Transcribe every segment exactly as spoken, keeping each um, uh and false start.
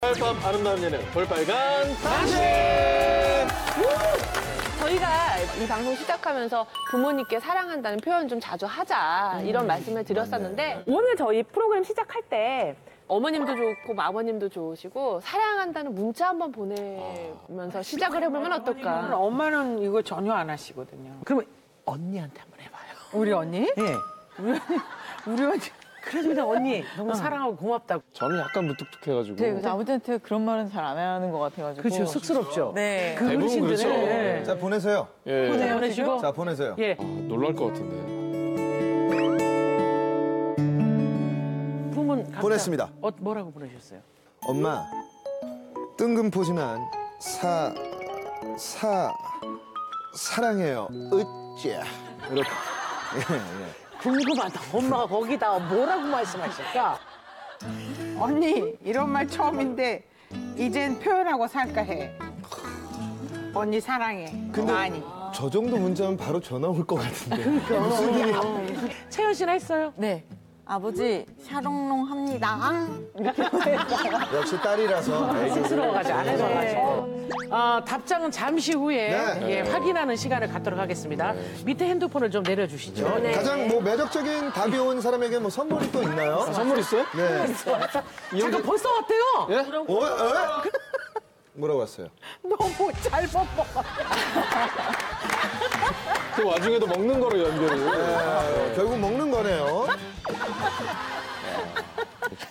월요일 밤 아름다운 예능 볼빨간 당신! 저희가 이 방송 시작하면서 부모님께 사랑한다는 표현 좀 자주 하자 이런 말씀을 드렸었는데 오늘 저희 프로그램 시작할 때 어머님도 좋고 아버님도 좋으시고 사랑한다는 문자 한번 보내면서 시작을 해보면 어떨까. 엄마는 이거 전혀 안 하시거든요. 그러면 언니한테 한번 해봐요. 우리 언니? 네. 우리 언니? 우리 언니? 그래도 언니 너무 응. 사랑하고 고맙다고. 저는 약간 무뚝뚝해가지고. 네, 그래서 아버지한테 그런 말은 잘 안 하는 것 같아가지고. 그렇죠, 쑥스럽죠. 네. 그 대부분 그렇죠. 네. 자, 보내세요. 예. 보내요, 보내시고. 자, 보내세요. 예. 아, 놀랄 것 같은데. 부모는 보냈습니다. 어, 뭐라고 보내셨어요? 엄마, 뜬금포지만 사, 사, 사랑해요. 으쨔. 이렇게. 예, 예. 궁금하다. 엄마가 거기다 뭐라고 말씀하실까? 언니, 이런 말 처음인데 이젠 표현하고 살까 해. 언니 사랑해. 근데 많이. 저 정도 문자면 바로 전화 올 것 같은데. 그러니까. 무슨 일이야. 채연 씨나 했어요? 네. 아버지, 샤롱롱합니다. 역시 딸이라서. 쑥스러워가지고 안 해줘가지고. 어, 답장은 잠시 후에 네. 예, 네. 확인하는 시간을 갖도록 하겠습니다. 네. 밑에 핸드폰을 좀 내려주시죠. 네. 네. 가장 뭐 매력적인 답이 온 사람에게 뭐 선물이 또 있나요? 아, 선물 있어요? 네. 잠깐 벌써 왔대요. 예? 어? 어? 뭐라고 왔어요? 너무 잘 먹어. 그 와중에도 먹는 거로 연결을. 네. 결국 먹는 거네요.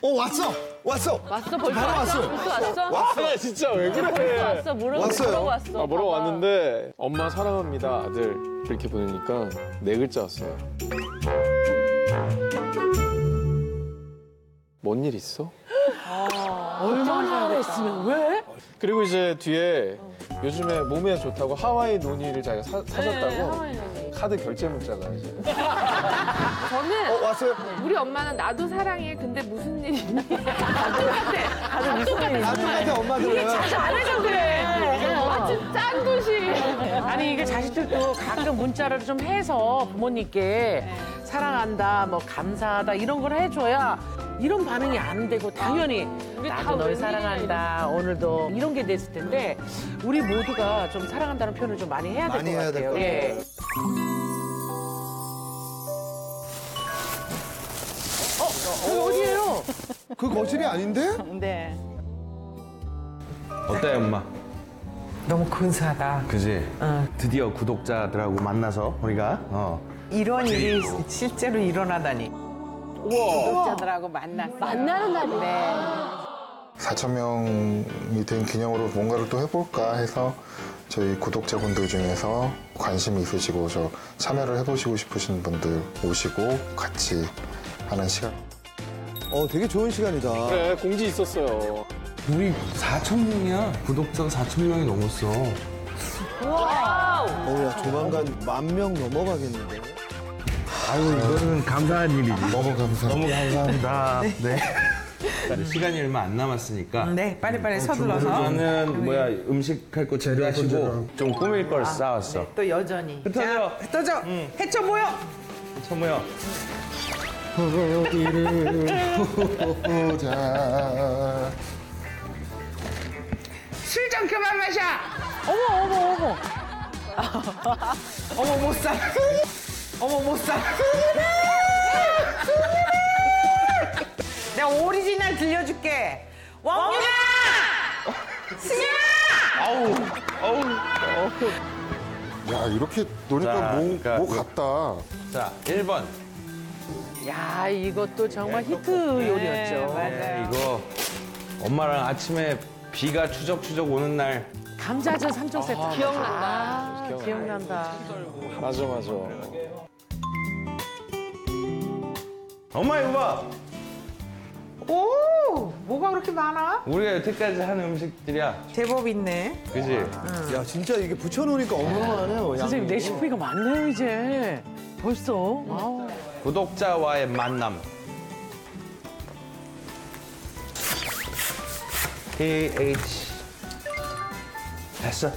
어 왔어 왔어 왔어 벌써 왔어 벌써 왔어 왔어, 왔어. 아, 진짜 왜 그래 벌써 왔어 뭐라고 왔어요? 왔어 아 뭐라고 왔는데 엄마 사랑합니다 아들 이렇게 보내니까 네 글자 왔어요. 뭔 일 있어? 아, 얼마나 했으면 왜? 그리고 이제 뒤에 요즘에 몸에 좋다고 하와이 논이를 자기가 사, 사셨다고 네, 카드 결제 문자가 이제. 저는 어, 왔어요? 우리 엄마는 나도 사랑해. 근데 무슨 일이 있니? 아들한테 아들 무슨 일이 있니? 아들한테 엄마들은 이게 진짜 안 해서 그래. 마치 짠 듯이. 아니 이게 자식들도 가끔 문자를 좀 해서 부모님께 네. 사랑한다, 뭐 감사하다 이런 걸 해줘야 이런 반응이 안 되고 당연히 나도 널 사랑한다 오늘도 이런 게 됐을 텐데 우리 모두가 좀 사랑한다는 표현을 좀 많이 해야 될 것 같아요. 예. 어, 어 어디예요? 그 거실이 아닌데? 네. 어때 엄마? 너무 근사하다. 그지? 응. 드디어 구독자들하고 만나서 우리가 어. 이런 일이 실제로 일어나다니. 구독자들하고 만났어요. 만나는 날인데 사천 명이 된 기념으로 뭔가를 또 해볼까 해서 저희 구독자분들 중에서 관심이 있으시고 저 참여를 해보시고 싶으신 분들 오시고 같이 하는 시간. 어 되게 좋은 시간이다. 그래 공지 있었어요. 우리 사천 명이야. 구독자가 사천 명이 넘었어. 우와. 어야 조만간 만 명 넘어가겠는데. 아유, 이거는 감사한 일이지. 너무 감사합니다. 너무 감사합니다. 네. 네. 시간이 얼마 안 남았으니까. 네, 빨리빨리 어, 서둘러서. 저는 뭐야, 음식할 거 재료하시고 좀 꾸밀 걸 아, 싸왔어. 네, 또 여전히. 흩어져. 흩어져. 응. 해쳐 모여. 해쳐 모여. 술 좀 그만 마셔. 어머, 어머, 어머. 어머, 못 사. 어머 못 사. 승윤아! 승윤아! 내가 오리지널 들려줄게. 원균아! 승윤아! 아우, 아우, 아우. 야 이렇게 노니까 뭐 뭐 같다. 자 일 번. 야 이것도 정말 야, 히트 요리였죠. 네, 맞아요. 이거 엄마랑 아침에 비가 추적추적 오는 날. 감자전 삼 종 세트. 아, 기억난다. 아, 기억난다. 기억난다. 맞아 맞아. 엄마 이거 봐. 오, 뭐가 그렇게 많아? 우리가 여태까지 한 음식들이야. 제법 있네. 그지? 응. 야 진짜 이게 붙여놓으니까 어마어마하네요. 선생님 레시피가 많네요 이제. 벌써. 응. 구독자와의 만남. 티 에이치 됐어.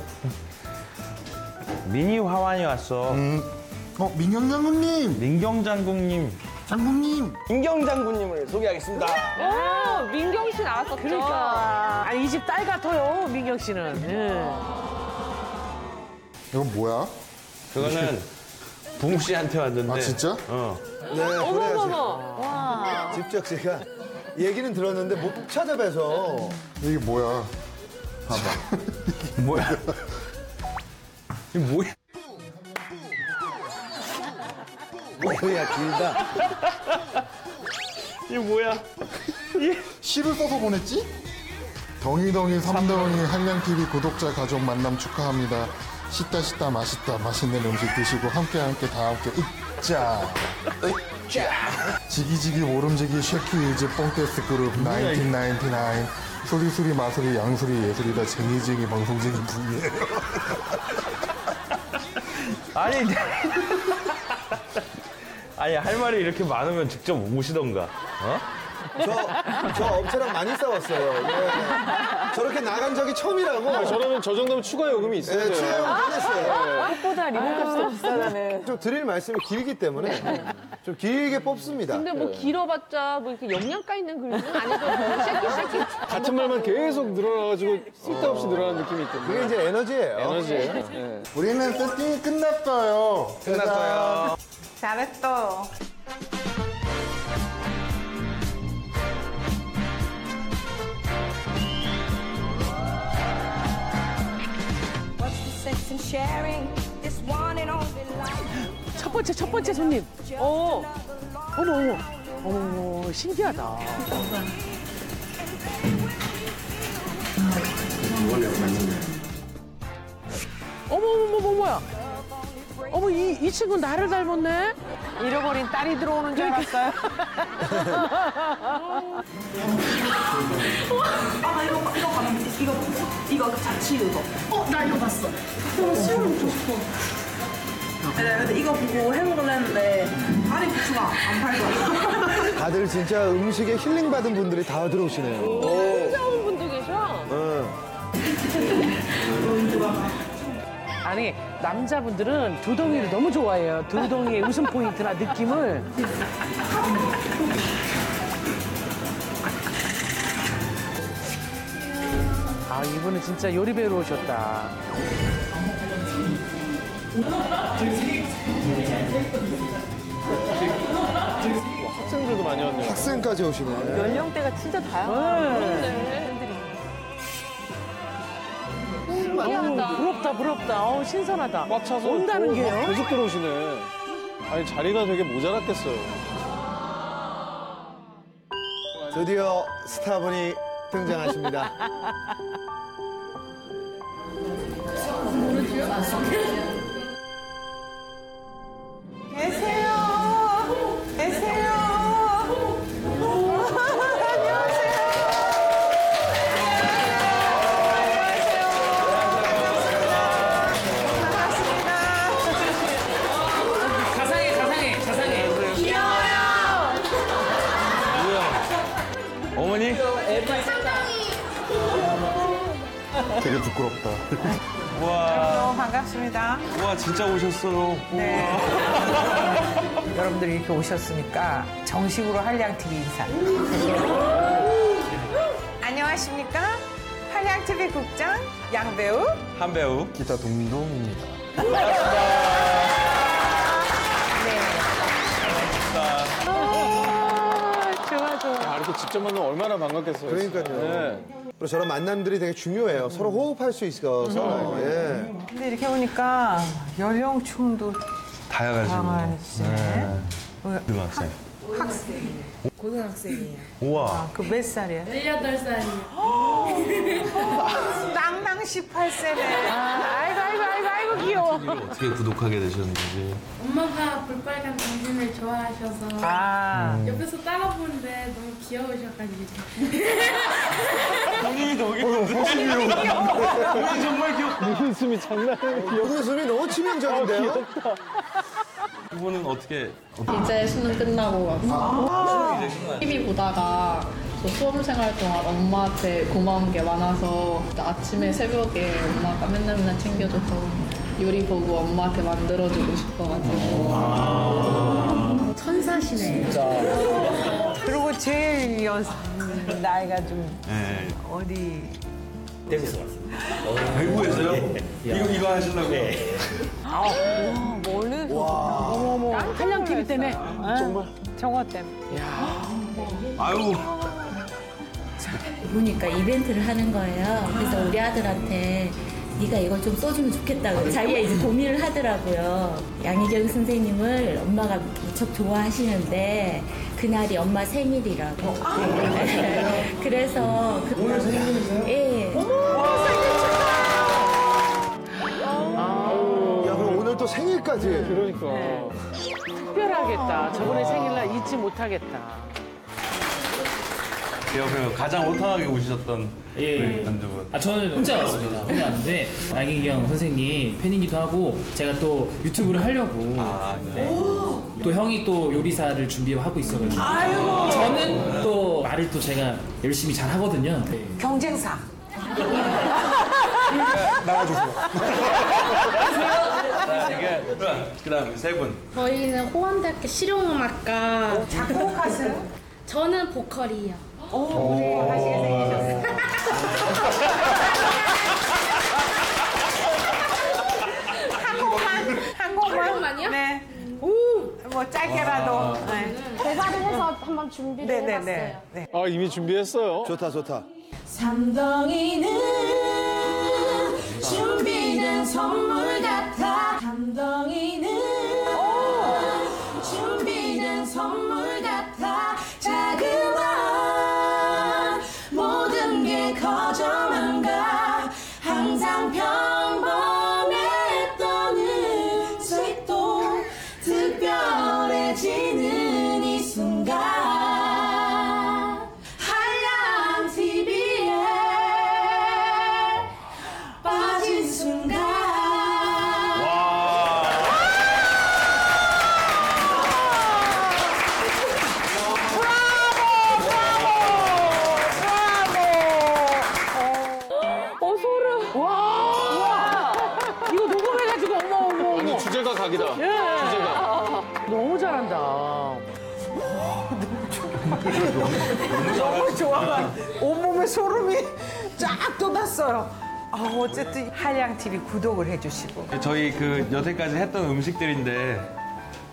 미니 화환이 왔어. 음. 어 민경 장군님. 민경 장군님. 장군님! 민경 장군님을 소개하겠습니다. 오, 민경 씨 나왔었죠. 그러니까. 아니, 이 집 딸 같아요, 민경 씨는. 예. 이건 뭐야? 그거는 붕 씨한테 왔는데. 아, 진짜? 어. 네, 어머머머. 직접 제가 얘기는 들었는데 못 찾아뵈서. 이게 뭐야? 봐봐. 이게 뭐야? 이게 뭐야? 뭐야, 길다. 이게 뭐야? 시를 써서 보냈지? 덩이덩이 삼덩이 한양티비 구독자 가족 만남 축하합니다. 씻다 씻다 맛있다. 맛있는 음식 드시고 함께 함께 다 함께 으짜. 으짜. 지기지기 오름지기 쉐키 위즈 뽕테스 그룹 천구백구십구. 수리수리 마수리 양수리 예술이다. 재미지기 방송쟁이 분이에요. 아니... 아니, 할 말이 이렇게 많으면 직접 오시던가. 어? 저, 저 업체랑 많이 싸웠어요. 네. 저렇게 나간 적이 처음이라고. 아, 저러면 저 정도면 추가 요금이 있어요. 네, 추가 요금 꺼냈어요. 꽃보다 리모값이 더 비싸다네. 좀 드릴 말씀이 길기 때문에 좀 길게 뽑습니다. 근데 뭐 길어봤자 뭐 이렇게 영양가 있는 글은 아니거든요. 쉐키, 쉐키. 같은 말만 계속 늘어나가지고 쓸데없이 늘어나는 느낌이 있거든요. 그게 이제 에너지예요. 에너지예요. 네. 우리는 세팅이 끝났어요. 끝났어요. 잘했어. 첫 번째, 첫 번째 손님. 어, 어머, 어머, 어머, 신기하다. 어머, 어머, 어머, 뭐야? 어머, 이, 이 친구 나를 닮았네? 잃어버린 딸이 들어오는 줄 알았어요. 아, 나 이거, 이거 봤는데. 이거, 이거 자취 이거. 어, 나 이거 봤어. 어, 수영 먹고 싶어. 네, 근데 이거 보고 해먹으려 했는데, 아니, 고추가 안 팔고. 다들 진짜 음식에 힐링 받은 분들이 다 들어오시네요. 혼자 온 분도 계셔? 응. 아니, 남자분들은 두덩이를 너무 좋아해요. 두덩이의 웃음 포인트나 느낌을. 아, 이분은 진짜 요리 배우러 오셨다. 학생들도 많이 왔네요. 학생까지 오시네. 연령대가 진짜 다양하네. 어, 부럽다, 부럽다. 어, 신선하다. 꽉 차서 온다는 게요? 계속 들어오시네. 아니, 자리가 되게 모자랐겠어요. 드디어 스타분이 등장하십니다. 계세요. 계세요. 되게 부끄럽다. 우와. 반갑습니다. 우와, 진짜 오셨어요. 네. 여러분들이 이렇게 오셨으니까 정식으로 한양티비 인사. 안녕하십니까? 한양티비 국장 양배우, 한배우, 기타 동동입니다. 반갑습니다. 아, 좋아, 좋아. 아, 이렇게 직접 만나면 얼마나 반갑겠어요. 그러니까요. 네. 그리고 저런 만남들이 되게 중요해요. 음. 서로 호흡할 수 있어서. 음. 예. 근데 이렇게 보니까 연령층도 다양하시네. 네. 고등학생. 학생. 고등학생이에요. 우와. 아, 그 몇 살이야? 열여덟 살이요. 낭낭 십팔 세네. 아이고, 아이고, 아이고, 아이고, 귀여워. 어떻게 구독하게 되셨는지. 엄마가 볼빨간 당신을 좋아하셔서. 아. 음. 옆에서 따라 보는데 너무 귀여우셔가지고. 본인이 너무 귀여워. 본인 정말 귀엽다. 웃음이 장난 아니에요. 웃음이 너무 치명적인데요? 이분은 어떻게? 이제 수능 끝나고 왔어요. 아 아 티비 보다가 저 수험생활 동안 엄마한테 고마운 게 많아서 아침에 새벽에 엄마가 맨날 맨날 챙겨줘서 요리 보고 엄마한테 만들어주고 싶어가지고. 아 천사시네. 진짜. 그리고 제일 여 나이가 좀 네. 어디? 대구에서 왔습니다. 대구에서요? 예. 이거 이거 하시려고. 예. 아, 와, 멀리서. 와. 어머머. 한양티비 때문에. 아, 정말. 저거 때문에. 야. 아유. 보니까 이벤트를 하는 거예요. 그래서 우리 아들한테 네가 이걸 좀 써주면 좋겠다고 자기가 이제 고민을 하더라고요. 양희경 선생님을 엄마가 무척 좋아하시는데 그날이 엄마 생일이라고. 아, 네. 그래서 그 오늘 생일이세요? 예. 어머, 생일 축하! 야, 그럼 오늘 또 생일까지. 네, 그러니까. 네. 특별하겠다. 저번에 생일날 잊지 못하겠다. 그 가장 오타하게 오셨던 예, 반주분. 아, 저는 혼자 왔습니다. 혼자 왔는데 양희경 선생님 팬이기도 하고 제가 또 유튜브를 하려고 아, 네. 또 형이 또 요리사를 준비하고 있어가지고 아이고. 저는 또 말을 또 제가 열심히 잘 하거든요. 네. 경쟁사. 나가주세요. 그 다음 세 분. 저희는 호원대학교 실용음악과. 어, 작곡하세요? 저는 보컬이요. 오, 오 다시 생기셨어요. 한국만? 한국만요? 네. 오, 뭐 짧게라도. 네. 대사를 해서 한번 준비를 네네네. 해봤어요. 네. 아, 이미 준비했어요. 좋다, 좋다. 삼덩이는 준비된 선물 같아. 삼덩이는 준비된 선물 같아. 자그마. 거저만가 항상 평범했던 은색도 특별해지는 이 순간 한양티비에 빠진 순간. 와. 주제가 각이다. 예. 주제가. 너무 잘한다. 너무 좋아. 온몸에 소름이 쫙 돋았어요. 아, 어쨌든 한양티비 구독을 해주시고. 저희 그 여태까지 했던 음식들인데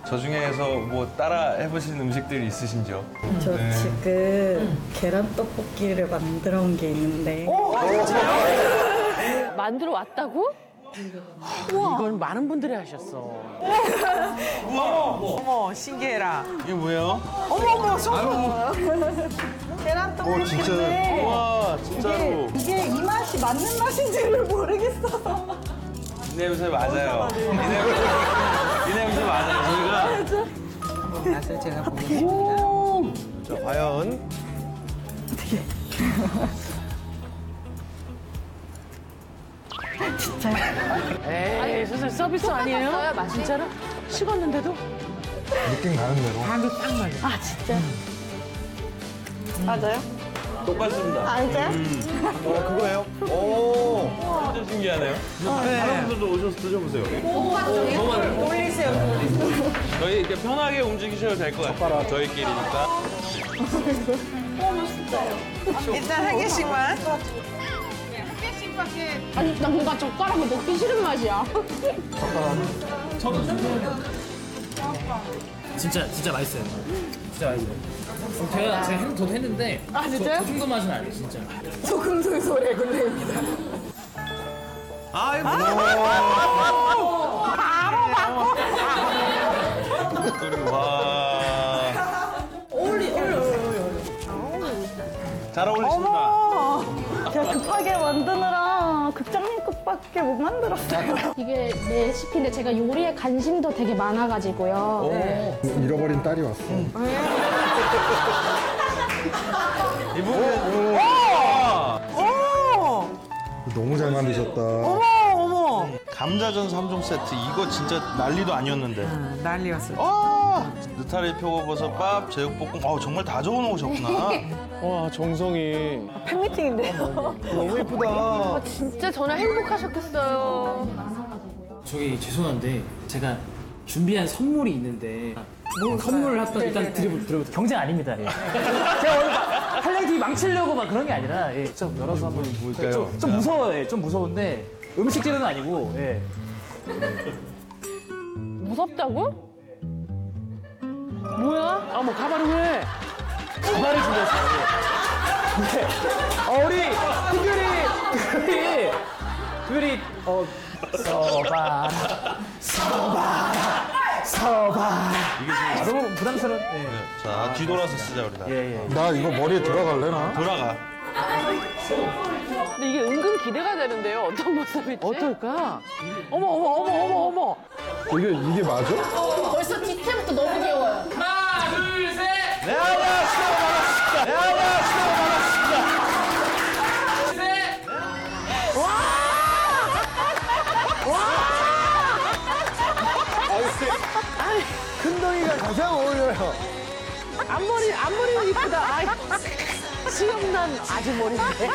저 중에서 뭐 따라 해보신 음식들이 있으신지요? 저 네. 지금 계란 떡볶이를 만들어 온 게 있는데. 오, 진짜요? 만들어 왔다고? 우와. 이건 많은 분들이 하셨어. 어머, 어머, 신기해라. 이게 뭐예요? 어머, 어머, 소금. 계란 떡볶이인데. 와, 진짜로. 이게, 이게 이 맛이 맞는 맛인지를 모르겠어. 이 냄새 맞아요. 이 냄새, 이 냄새 맞아요. 저희가 한번 맛을 제가 보겠습니다. 자, 과연 어떻게? 진짜. 에이, 선생님 서비스 아니에요? 맛있어요, 맛있어요. 진짜로? 식었는데도? 느낌 나는 대로. 간이 딱 맞아. 아, 진짜? 음. 맞아요? 똑같습니다. 아, 진짜요? 음. 어, 그거예요? 오. 진짜 신기하네요. 아, 네. 다른 분들도 오셔서 드셔보세요. 똑같죠? 올리세요, 올리세요. 저희 이렇게 편하게 움직이셔도 될 것 같아요. 저희끼리니까. 어, 맛있어요. 일단 한 개씩만. 아니, 나 뭔가 젓가락을 먹기 싫은 맛이야. 젓가락. 저도 진짜, 진짜 맛있어요. 진짜 맛있어요. 제가, 제가 저도 했는데. 아, 진짜요? 소금도 맛은 아니에요, 진짜. 소금소에서 레귤레입니다. 아이고. 바로 바꿔. 와. 어울리, 어울리, 어울리. 잘 어울리십니다. 제가 급하게 만드느라 극장님 것밖에 못 만들었어요. 이게 레시피인데 제가 요리에 관심도 되게 많아가지고요. 네. 잃어버린 딸이 왔어. 이분은 너무 잘 만드셨다. 어머 어머. 감자전 삼 종 세트 이거 진짜 난리도 아니었는데. 아, 난리였어요. 어! 느타리 표고버섯밥, 제육볶음. 어, 정말 다 적어놓으셨구나. 와, 정성이. 아, 팬미팅인데요. 너무 예쁘다. 아, 진짜 전화 행복하셨겠어요. 저기 죄송한데 제가 준비한 선물이 있는데 뭐 선물을 합다 일단 드려보세요. 경쟁 아닙니다. 예. 제가 오늘 한양티비 망치려고 막 그런 게 아니라 예, 좀 열어서 한번 볼까요? 좀, 좀 무서워요. 예, 좀 무서운데 음식 재료는 아니고. 예. 무섭다고? 뭐야? 아, 뭐 가발을 왜? 가발을 준비했어요. 예. 네. 어, 우리 특별히 특별히 특별히 어 서봐 서봐 서봐. 이게 지금 너무 부담스러운. 예. 네. 자, 뒤돌아서 쓰자 우리 나. 예, 예. 나 이거 머리에 돌아갈래나? 돌아가. 근데 이게 은근 기대가 되는데요. 어떤 모습일지. 어떨까? 어머 어머 어머 어머 어머. 이게 이게 맞아? 어, 벌써 뒷태부터 너무 귀여워요. 하나, 둘, 셋. 내가 시켜 먹었다. 내가 시켜 먹었다. 둘, 셋. 와! 와! 아이, 큰 동이가 가장 어울려요. 앞머리 앞머리는 이쁘다. 아이, 지금 난 아직 머리인데.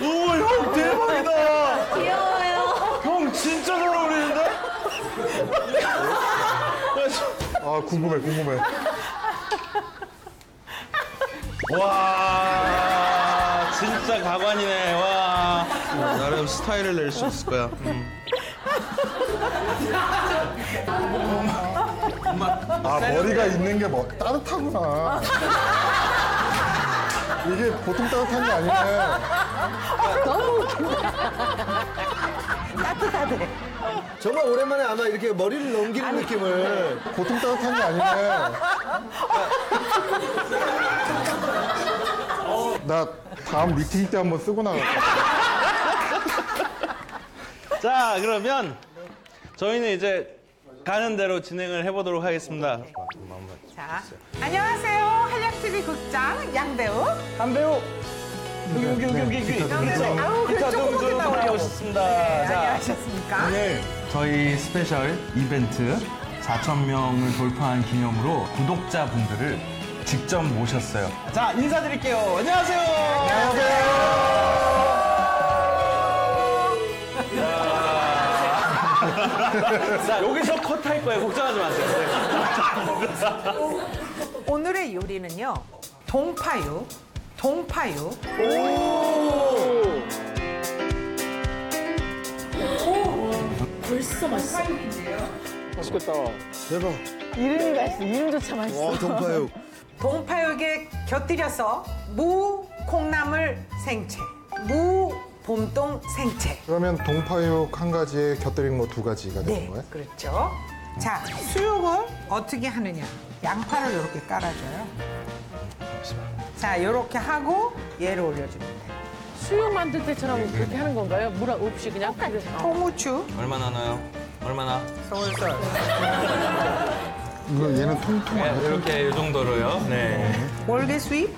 오, 형 대박이다. 귀여워요. 형 진짜 잘 어울리는데? 아, 궁금해, 궁금해. 와, 진짜 가관이네. 와, 나름 스타일을 낼 수 있을 거야. 음. 아, 머리가 있는 게 뭐 따뜻하구나. 이게 보통 따뜻한 게 아니네. 너무 웃긴다. 따뜻하대. 정말 오랜만에 아마 이렇게 머리를 넘기는 아니, 느낌을. 보통 따뜻한 게 아니네. 어, 나 다음 미팅 때 한번 쓰고 나갈까? 자, 그러면 저희는 이제 가는 대로 진행을 해보도록 하겠습니다. 자, 안녕하세요. 한양티비 극장 양배우, 한배우. 여기 여기 여기 여기 여기. 아우, 그렇죠. 조금 나오게 오셨습니다. 자, 안녕하셨습니까? 오늘 저희 스페셜 이벤트 사천 명을 돌파한 기념으로 구독자분들을 직접 모셨어요. 자, 인사드릴게요. 안녕하세요. 안녕하세요. 자, 여기서 컷할 거예요. 걱정하지 마세요. 오늘의 요리는요, 동파육, 동파육. 오! 오! 벌써 맛있어. 맛있겠다. 대박. 이름이 맛있어. 이름조차 맛있어. 와, 동파육. 동파육에 곁들여서 무, 콩나물 생채. 무, 봄동 생채. 그러면 동파육 한 가지에 곁들인 거 두 가지가 되는 네, 거예요? 그렇죠. 자, 수육을 어떻게 하느냐. 양파를 이렇게 깔아줘요. 자, 이렇게 하고 얘를 올려주면 돼요. 수육 만들 때처럼 네, 그렇게 네. 하는 건가요? 물 없이 그냥? 통후추. 얼마나 넣어요? 얼마나? 서울서. 이거 얘는 통통하네. 네, 이렇게 이 정도로요. 네. 월계수잎.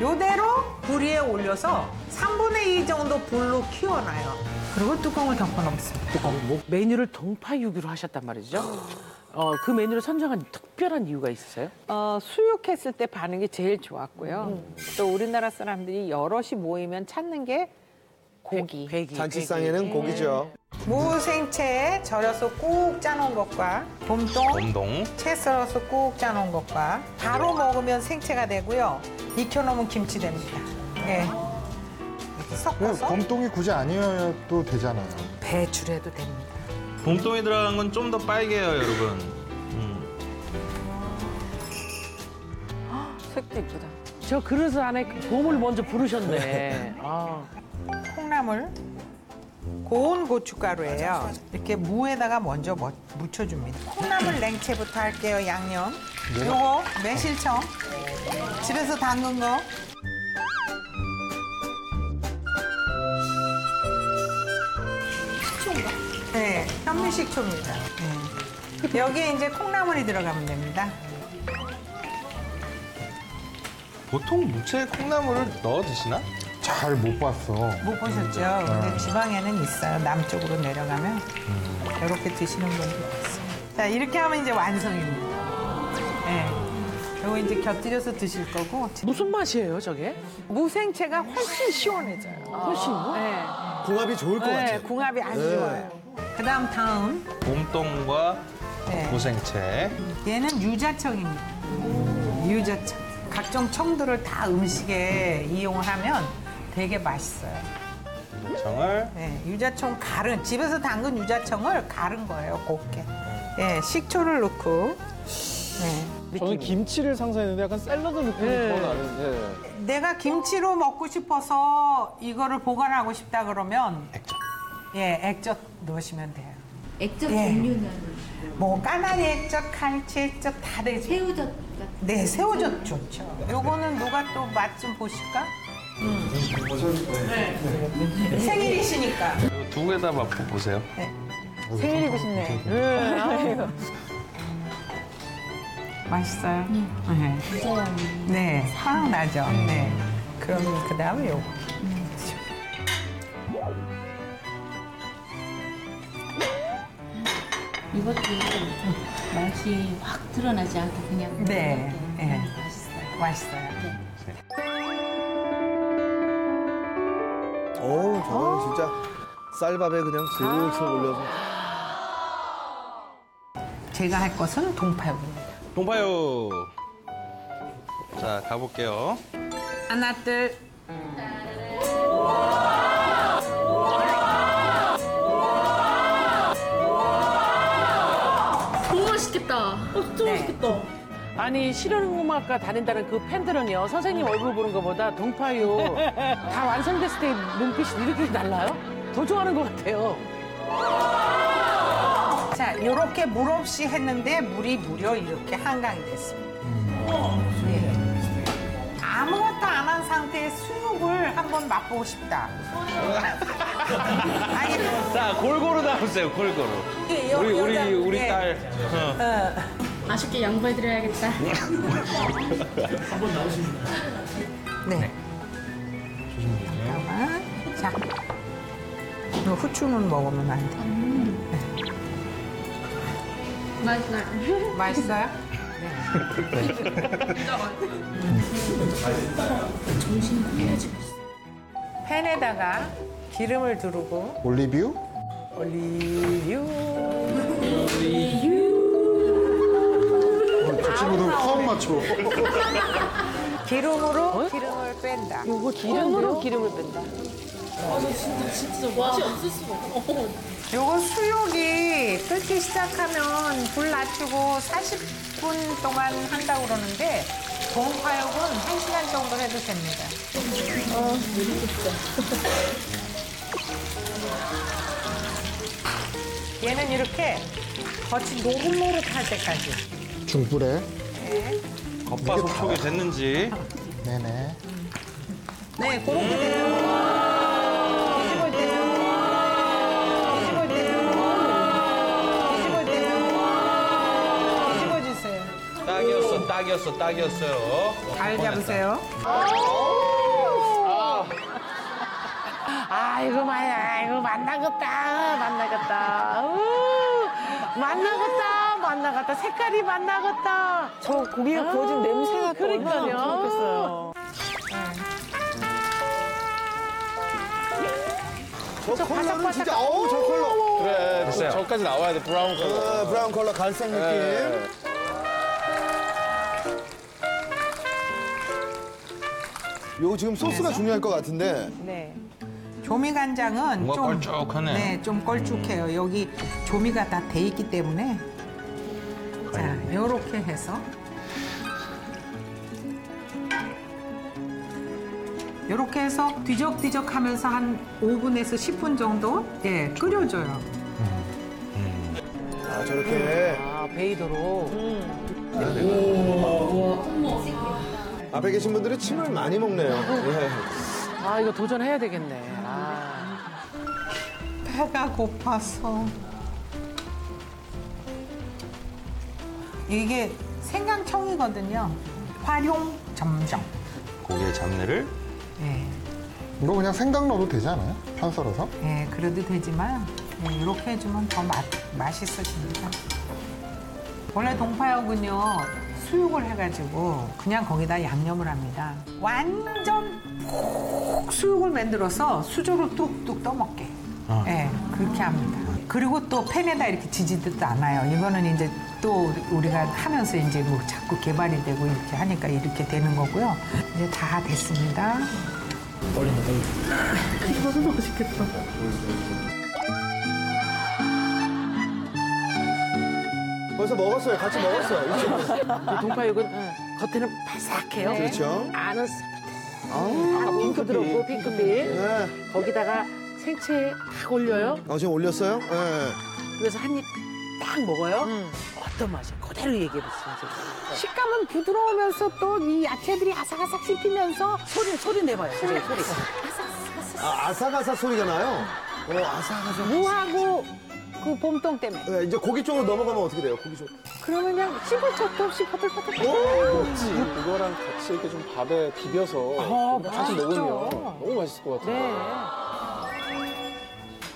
요대로 불 위에 올려서 삼분의 이 정도 불로 키워놔요. 그리고 뚜껑을 덮어놓습니다. 뚜껑. 메뉴를 동파육으로 하셨단 말이죠. 어, 그 메뉴를 선정한 특별한 이유가 있으세요? 어, 수육했을 때 반응이 제일 좋았고요. 음. 또 우리나라 사람들이 여럿이 모이면 찾는 게 고기. 배기, 잔치상에는 배기. 고기죠. 무 생채 절여서 꾹 짜놓은 것과 봄동, 봄동. 채 썰어서 꾹 짜놓은 것과 바로 먹으면 생채가 되고요. 익혀놓으면 김치 됩니다. 네. 이렇게 섞어서. 봄동이 굳이 아니어도 되잖아요. 배추해도 됩니다. 봄동이 들어간 건 좀 더 빨개요, 여러분. 음. 색도 이쁘다. 저 그릇 안에 봄을 먼저 부르셨네. 아. 콩나물, 고운 고춧가루예요. 이렇게 무에다가 먼저 묻혀줍니다. 콩나물 냉채부터 할게요, 양념. 네. 요거 매실청, 집에서 담근 거. 식초인가? 네, 현미식초입니다. 네. 여기에 이제 콩나물이 들어가면 됩니다. 보통 무채에 콩나물을 넣어 드시나? 잘 못 봤어. 못 보셨죠? 네. 근데 지방에는 있어요. 남쪽으로 내려가면 이렇게 드시는 분들도 있어요. 자, 이렇게 하면 이제 완성입니다. 네. 그리고 이제 곁들여서 드실 거고. 무슨 맛이에요, 저게? 무생채가 훨씬 시원해져요. 아, 훨씬요? 네. 궁합이 좋을 것 네, 같아요. 궁합이 아주 네. 좋아요. 그다음 다음. 봄동과 네. 무생채. 얘는 유자청입니다. 오. 유자청. 각종 청들을 다 음식에 이용을 하면 되게 맛있어요. 유자청을? 네, 유자청 갈은, 집에서 담근 유자청을 갈은 거예요, 곱게. 네, 식초를 넣고. 네, 저는 김치를 상상했는데 약간 샐러드 느낌이 네. 더 나는데. 내가 김치로 먹고 싶어서 이거를 보관하고 싶다 그러면 액젓. 예, 액젓 넣으시면 돼요. 액젓 예. 종류는? 뭐 까나리 액젓, 갈치 액젓 다 되죠. 새우젓. 네, 새우젓 좋죠. 요거는 누가 또 맛 좀 보실까? 음. 네. 생일이시니까. 두 개 다 맛보세요. 네. 생일이고 싶네. 네. 맛있어요? 네. 네. 네, 향 나죠? 네. 그럼 그 다음에 요거. 이것도 맛이 확 드러나지 않고 그냥 네, 네. 맛있어요. 맛있어요. 네. 어우, 저는 진짜 쌀밥에 그냥 슬슬 올려서. 제가 할 것은 동파육입니다. 동파육. 자, 가볼게요. 하나, 둘. 네. 아니 실용음악과 다닌다는 그 팬들은요 선생님 얼굴 보는 것보다 동파육 다 완성됐을 때 눈빛이 이렇게 달라요? 더 좋아하는 것 같아요. 자, 이렇게 물 없이 했는데 물이 무려 이렇게 한강이 됐습니다. 네. 아무것도 안 한 상태의 수육을 한번 맛보고 싶다. 아니, 자, 골고루 나오세요, 골고루. 네, 여, 우리 여자, 우리 우리 네. 딸. 어. 아쉽게 양보해드려야겠다. 한번 나오시면 네. 네. 잠깐만. 자, 이거 후추는 먹으면 안 돼. 음. 네. 맛있어요. 맛있어요? 네. 진짜 맛있어요. 정신이 혼미해지고 있어. 팬에다가 기름을 두르고. 올리브유? 올리브유. 올리브유. 친구들 처음 맞춰. 기름으로 어? 기름을 뺀다. 요거 기름으로 기름을 뺀다. 아, 저 진짜 진짜 맛이 없을 수가 없어. 요거 수육이 끓기 시작하면 불 낮추고 사십 분 동안 한다고 그러는데 동파육은 한 시간 정도 해도 됩니다. 아, 모르겠다. 얘는 이렇게 겉이 노릇노릇할 때까지. 중불에 겉바속촉이 네. 됐는지 네네 네 그렇게 돼요. 뒤집을 때요 뒤집을 때요 뒤집을 때요 뒤집어주세요. 딱이었어 딱이었어 딱이었어요. 잘 잡으세요. 아이고 마야 아이고 만나겠다 만나겠다 만나겠다 만나갔다 색깔이 만나갔다. 저 고기가 아, 구워진 냄새가 그러니까요. 좋겠어요. 저 컬러는 진짜 어우 저 컬러. 그래 됐어요. 저까지 나와야 돼 브라운 컬러. 어, 브라운 컬러 갈색 느낌. 네. 요 지금 소스가 그래서? 중요할 것 같은데. 네. 조미간장은 좀 걸쭉하네. 네, 좀 걸쭉해요. 음. 여기 조미가 다 돼 있기 때문에. 자, 요렇게 해서 요렇게 해서 뒤적뒤적 하면서 한 오 분에서 십 분 정도 예, 끓여줘요. 아, 저렇게. 아, 베이도록. 음. 아, 네. 앞에 계신 분들이 침을 많이 먹네요. 아, 이거 도전해야 되겠네. 아. 배가 고파서. 이게 생강청이거든요. 활용 점정. 고기의 잡내를 네. 이거 그냥 생강 넣어도 되지 않아요? 편 썰어서? 네, 그래도 되지만 네, 이렇게 해주면 더 맛, 맛있어집니다. 원래 동파육은요 수육을 해가지고 그냥 거기다 양념을 합니다. 완전 푹 수육을 만들어서 수저로 뚝뚝 떠먹게. 아. 네, 그렇게 합니다. 그리고 또 팬에다 이렇게 지지듯도 않아요. 이거는 이제 또 우리가 하면서 이제 뭐 자꾸 개발이 되고 이렇게 하니까 이렇게 되는 거고요. 이제 다 됐습니다. 떨린다, 떨린다. 이거 맛있겠다. 벌써 먹었어요. 같이 먹었어요. 동파육은 겉에는 바삭해요. 네. 그렇죠. 안은 아, 핑크 들어오고 핑크빛. 네. 거기다가 생채 딱 올려요. 아, 지금 올렸어요? 예. 네. 그래서 한 입 딱 먹어요. 음. 어떤 맛이야? 그대로 얘기해보세요. 식감은 부드러우면서 또 이 야채들이 아삭아삭 씹히면서 소리, 소리 내봐요. 소리, 소리. 아삭아삭. 아, 아삭아삭 소리가 나요? 어, 아삭아삭. 무하고 그 봄동 때문에. 네, 이제 고기 쪽으로 넘어가면 어떻게 돼요? 고기 쪽. 그러면 그냥 씹을 척도 없이 파들파들. 오, 그렇지. 그거랑 같이 이렇게 좀 밥에 비벼서 아, 같이 먹으면 너무 맛있을 것 같아요. 네.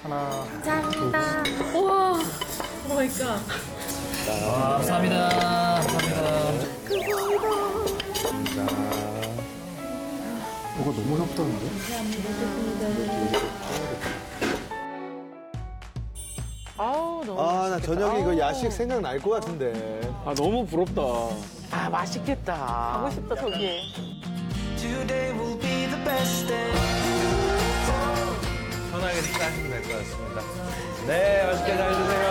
하나, 감사합니다. 둘. 우와, 오 마이 갓. 감사합니다. 감사합니다. 감사합니다. 뭐가 너무 협다는데? 감사합니다. 아우, 너무 아, 나 저녁에 이거 야식 생각날 것 같은데. 아, 너무 부럽다. 아, 맛있겠다. 가고 싶다, 저기에. 편하게 식사하시면 될 것 같습니다. 네, 맛있게 잘 드세요.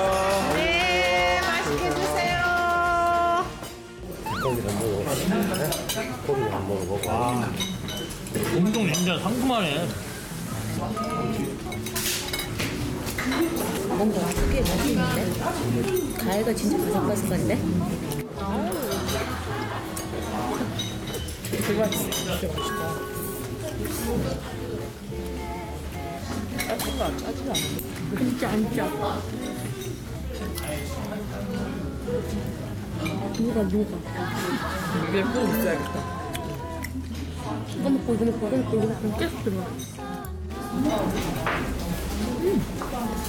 네, 맛있게 드세요. 고기 안 먹어보고, 고기 안 먹어보고. 아, 엄청 진짜 상큼하네. 뭔가 크게 맛있는데? 가위가 진짜 바삭바삭한데? 아우. 대박, 진짜 맛있다. 짜증나, 짜증나. 진짜 안 짜. 누가, 누가. 이게 꼭 있어야겠다. 이거 먹고, 이거 먹고, 이거 먹고, 이거 먹고, 계속 들어와. 음,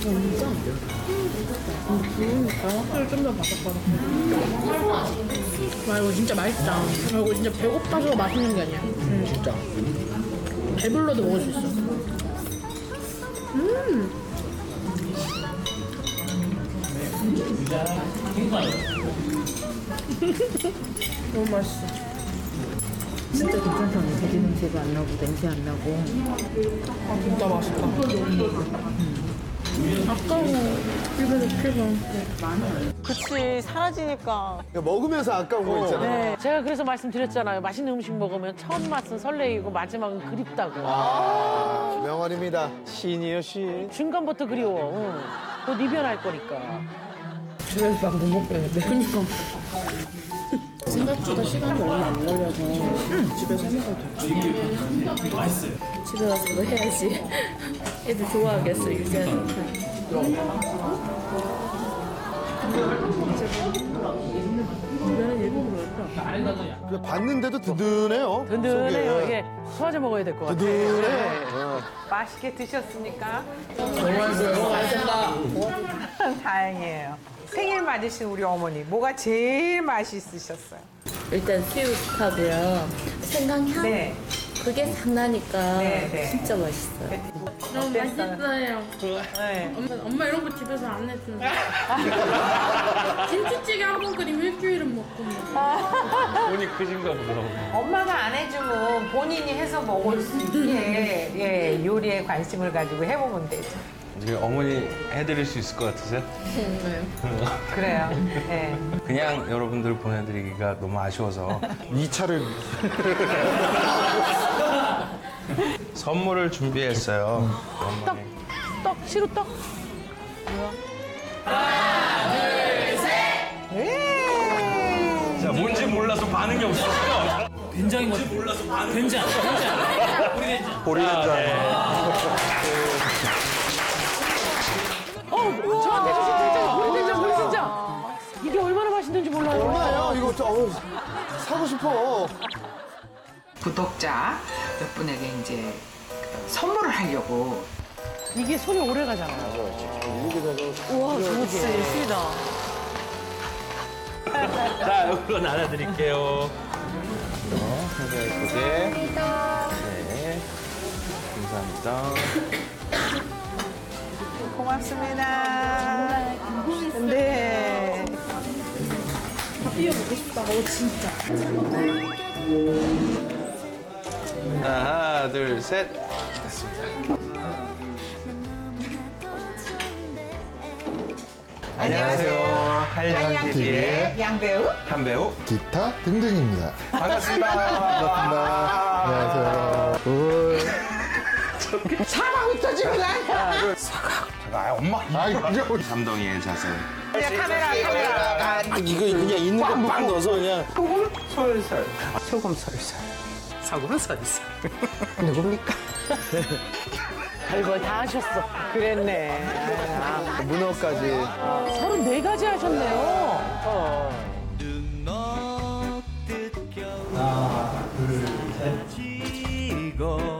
진짜. 음, 확실히 좀 더 바삭바삭해. 와, 이거 진짜 맛있다. 이거 진짜 배고파서 맛있는 게 아니야. 음, 진짜. 배불러도 먹을 수 있어. 음. 너무 맛있어. 진짜 괜찮다. 돼지 냄새가 안 나고 냄새 안 나고. 아, 진짜 맛있다. 음. 아까워. 입에서 피가 많아. 그치, 사라지니까. 먹으면서 아까운 거 있잖아. 네. 제가 그래서 말씀드렸잖아요. 맛있는 음식 먹으면 첫 맛은 설레이고 마지막은 그립다고. 아. 명언입니다. 시인이요, 시인. 중간부터 그리워. 응. 곧 이별할 거니까. 집에서 밥 못 먹겠는데. 그니까. 생각보다 시간이 얼마 안 걸려서 응. 집에서 해먹어도 돼. 맛있어요. 집에 와서 이거 해야지. 애들 좋아하겠어, 유지하는 근데 봤는데도 든든해요. 든든해요. 이게 소화제 먹어야 될 것 같아요. 든든해요. 맛있게 드셨습니까? 너무 맛있어요. 맛있다. 다행이에요. 생일 맞으신 우리 어머니, 뭐가 제일 맛있으셨어요? 일단 수육하고요. 생강향? 네. 그게 장나니까 네, 네. 진짜 맛있어요. 네. 너무 맛있어요. 네. 엄마, 엄마 이런 거 집에서 안 했는데. 김치찌개 한 번 끓이면 일주일은 먹고. 본인 크신가 보다. 엄마가 안 해주면 본인이 해서 먹을 수 있게 예, 요리에 관심을 가지고 해보면 되죠. 지금 어머니 해드릴 수 있을 것 같으세요? 네. 그래요. 네. 그냥 여러분들 보내드리기가 너무 아쉬워서 이 차를 선물을 준비했어요. 떡, 떡, 시루 떡. 하나, 둘, 셋. 자, 뭔지 몰라서 반응이 없었어. 된장인 것 같아. 몰라서 반응. 된장, 된장. 우리 된장. 보리 된장. 저한테 주신 된장, 보리 된장, 보리 된장. 이게 얼마나 맛있는지 몰라요. 몰라요. 이거 저, 어우, 사고 싶어. 구독자 몇 분에게 이제 선물을 하려고. 이게 손이 오래 가잖아요. 우와, 저거 진짜 예술이다. 자, 이걸로 나눠드릴게요. 감사합니다. 네, 감사합니다. 고맙습니다. 네. 커피요 먹고 싶다. 오, 진짜. 하나, 둘, 셋. 됐습니다. 안녕하세요. 한양티비의 양배우, 한배우, 기타 등등입니다. 반갑습니다. 반갑습니다. 안녕하세요. 사과가 터지구나. 사과. 아, 엄마. 삼동이의 자세. 그냥 카메라, 카메라. 아, 이거 그냥 있는 거 빵 넣어서 그냥. 소금 설설. 소금 설설. 소금은 설설. 누굽니까? 별걸 다 하셨어. 그랬네. 아, 문어까지. 서른네 가지 하셨네요. 어. 하나, 둘, 셋.